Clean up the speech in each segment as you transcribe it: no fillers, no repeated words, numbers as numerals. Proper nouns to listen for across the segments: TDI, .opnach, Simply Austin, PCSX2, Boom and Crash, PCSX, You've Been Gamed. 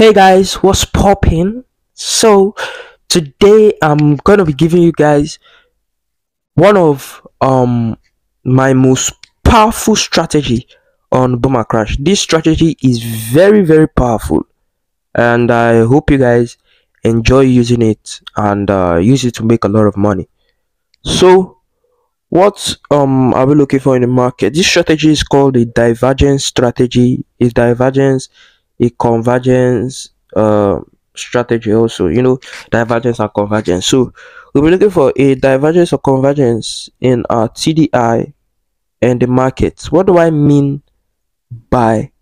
Hey guys, what's poppin'? So today I'm gonna be giving you guys one of my most powerful strategy on Boom and Crash. This strategy is very, very powerful, and I hope you guys enjoy using it and use it to make a lot of money. So what are we looking for in the market? This strategy is called the divergence strategy. It's divergence, a convergence strategy also, you know, divergence and convergence. So we'll be looking for a divergence or convergence in our TDI and the markets. What do I mean by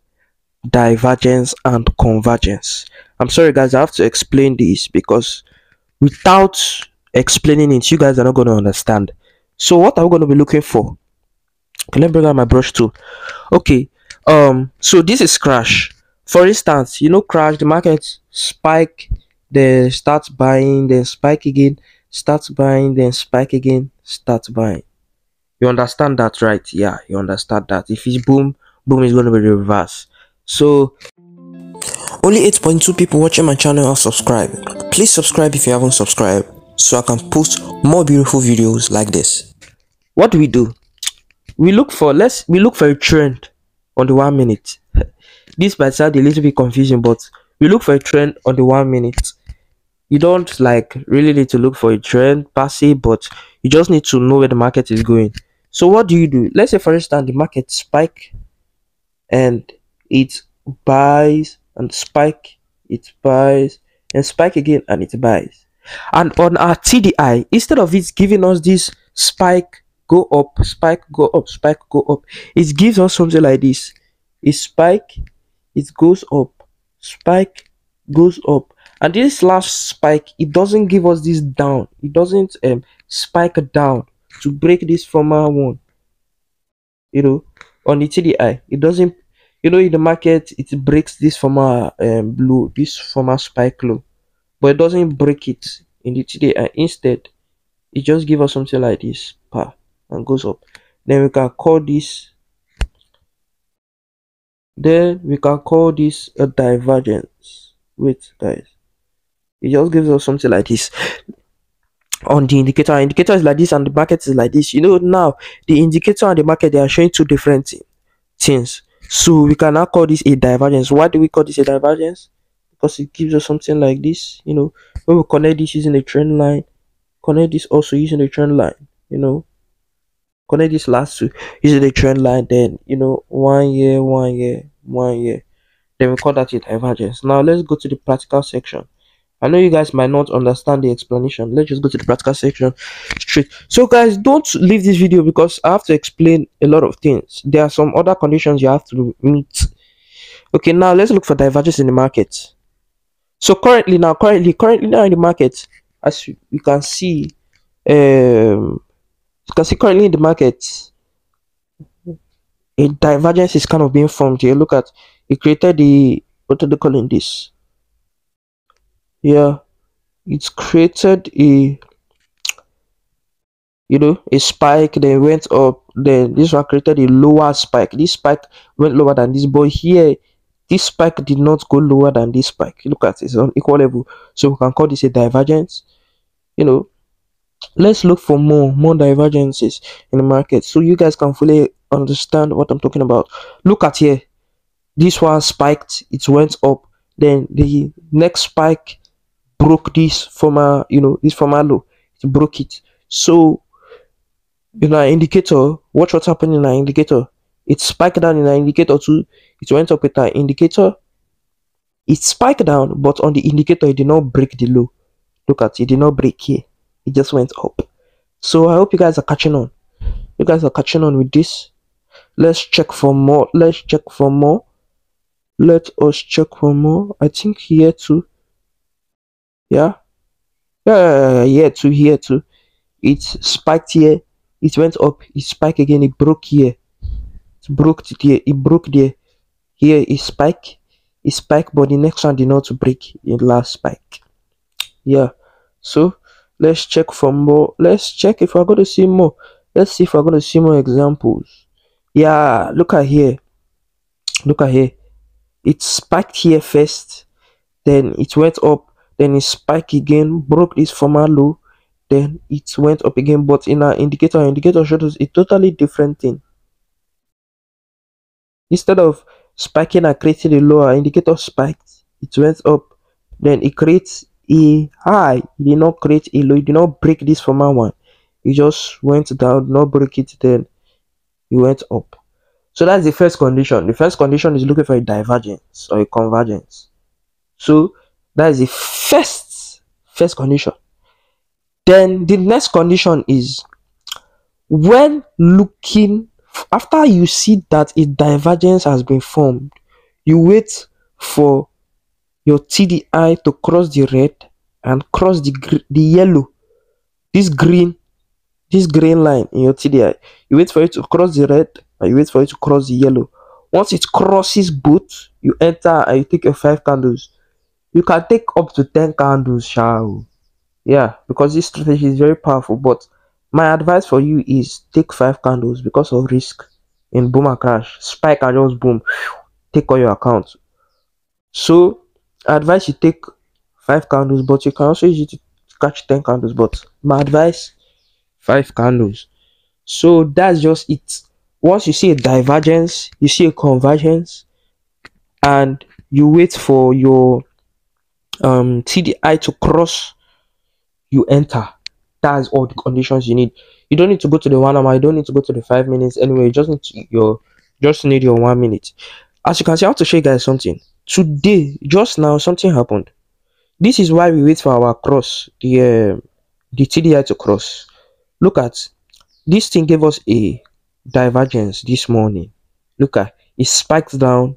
divergence and convergence? I'm sorry guys, I have to explain this because without explaining it, you guys are not going to understand. So what are we going to be looking for? Okay, let me bring out my brush tool. Okay, so this is Crash. For instance, you know, Crash, the market spike, then starts buying, then spike again, starts buying, then spike again, starts buying. You understand that, right? Yeah, you understand that. If it's boom, boom is going to be reversed. So only 8.2 people watching my channel have subscribed. Please subscribe if you haven't subscribed so I can post more beautiful videos like this. What do? We look for a trend on the 1 minute. This might sound a little bit confusing, but we look for a trend on the 1 minute. You don't really need to look for a trend per se, but you just need to know where the market is going. So what do you do? Let's say for instance the market spike and it buys and spike, it buys and spike again and it buys. And on our TDI, instead of it giving us this spike go up, spike go up, spike go up, it gives us something like this. It's spike, it goes up, spike goes up, and this last spike, it doesn't give us this down. It doesn't spike down to break this former one, you know, on the TDI. It doesn't, you know, in the market it breaks this former low, this former spike low, but it doesn't break it in the TDI. Instead it just gives us something like this, and goes up. Then we can call this a divergence. Wait guys, it just gives us something like this on the indicator. Indicator is like this and the market is like this. You know, now the indicator and the market, they are showing two different things, so we can now call this a divergence. Why do we call this a divergence? Because it gives us something like this. You know, when we connect this using a trend line, connect this also using a trend line, you know, connect this last two using the trend line, then you know, 1 year, 1 year, 1 year, then we call that a divergence. Now let's go to the practical section. I know you guys might not understand the explanation. Let's just go to the practical section straight. So guys, don't leave this video because I have to explain a lot of things. There are some other conditions you have to meet. Okay, now let's look for divergence in the market. So currently now in the market, as you can see, currently in the market, a divergence is kind of being formed here. Look at it, created the, what are they calling this? Yeah, it's created a, you know, a spike, then went up, then this one created a lower spike. This spike went lower than this, but here this spike did not go lower than this spike. Look at it, it's on equal level, so we can call this a divergence, you know. Let's look for more divergences in the market so you guys can fully understand what I'm talking about. Look at here, this one spiked, it went up, then the next spike broke this former, you know, this former low, it broke it. So in our indicator, watch what's happening in our indicator. It spiked down in our indicator too, it went up with our indicator, it spiked down, but on the indicator it did not break the low. Look at it, it did not break here, it just went up. So I hope you guys are catching on. You guys are catching on with this. Let's check for more. Let's check for more. Let us check for more. I think here too. Yeah. Yeah, here too. It spiked here. It went up. It spiked again. It broke here. It broke here. It broke there. Here it spiked. It spiked, but the next one did not break in last spike. Yeah. So let's check for more. Let's check if we're going to see more. Let's see if we're going to see more examples. Yeah, look at here, look at here. It spiked here first, then it went up, then it spiked again, broke this former low, then it went up again. But in our indicator, showed us a totally different thing. Instead of spiking and creating a low, our indicator spiked, it went up, then it creates a high. It did not create a low, it did not break this former one, it just went down, not break it, then it went up. So that's the first condition. The first condition is looking for a divergence or a convergence. So that is the first condition. Then the next condition is when looking, after you see that a divergence has been formed, you wait for your TDI to cross the red and cross the yellow, this green line in your TDI. You wait for it to cross the red and you wait for it to cross the yellow. Once it crosses both, you enter and you take your 5 candles. You can take up to 10 candles, shall yeah, because this strategy is very powerful. But my advice for you is take 5 candles because of risk in Boom and Crash. Spike and just boom, take all your accounts. So I advise you take 5 candles, but you can also use it to catch 10 candles. But my advice, 5 candles. So that's just it. Once you see a divergence, you see a convergence, and you wait for your TDI to cross, you enter. That's all the conditions you need. You don't need to go to the 1 hour, you don't need to go to the 5 minutes anyway. You just need your 1 minute. As you can see, I have to show you guys something. Today, just now, something happened. This is why we wait for our cross, the TDI to cross. Look at this thing, gave us a divergence this morning. Look at it, spiked down,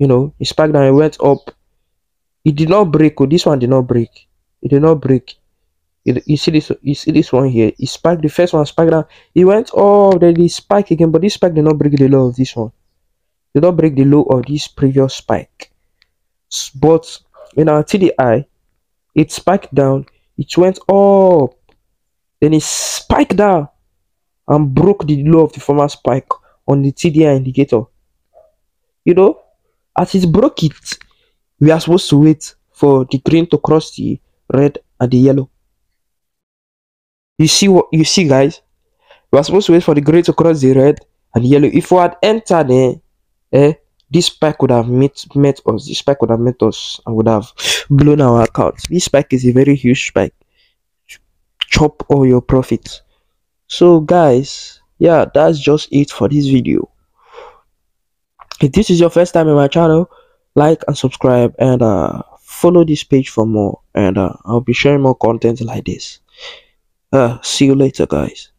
you know, it spiked down, it went up, it did not break. Oh, this one did not break, it did not break. You see this, one here, it spiked, the first one spiked down, it went up, then it spiked again, but this spike did not break the low of this one, did not break the low of this previous spike. But in our TDI, it spiked down, it went up, then it spiked down and broke the low of the former spike on the TDI indicator. You know, as it broke it, we are supposed to wait for the green to cross the red and the yellow. You see what you see, guys? We are supposed to wait for the green to cross the red and the yellow. If we had entered this spike would have met us. This spike would have met us and would have blown our account. This spike is a very huge spike. Chop all your profits. So guys, yeah, that's just it for this video. If this is your first time in my channel, like and subscribe, and follow this page for more, and I'll be sharing more content like this. See you later, guys.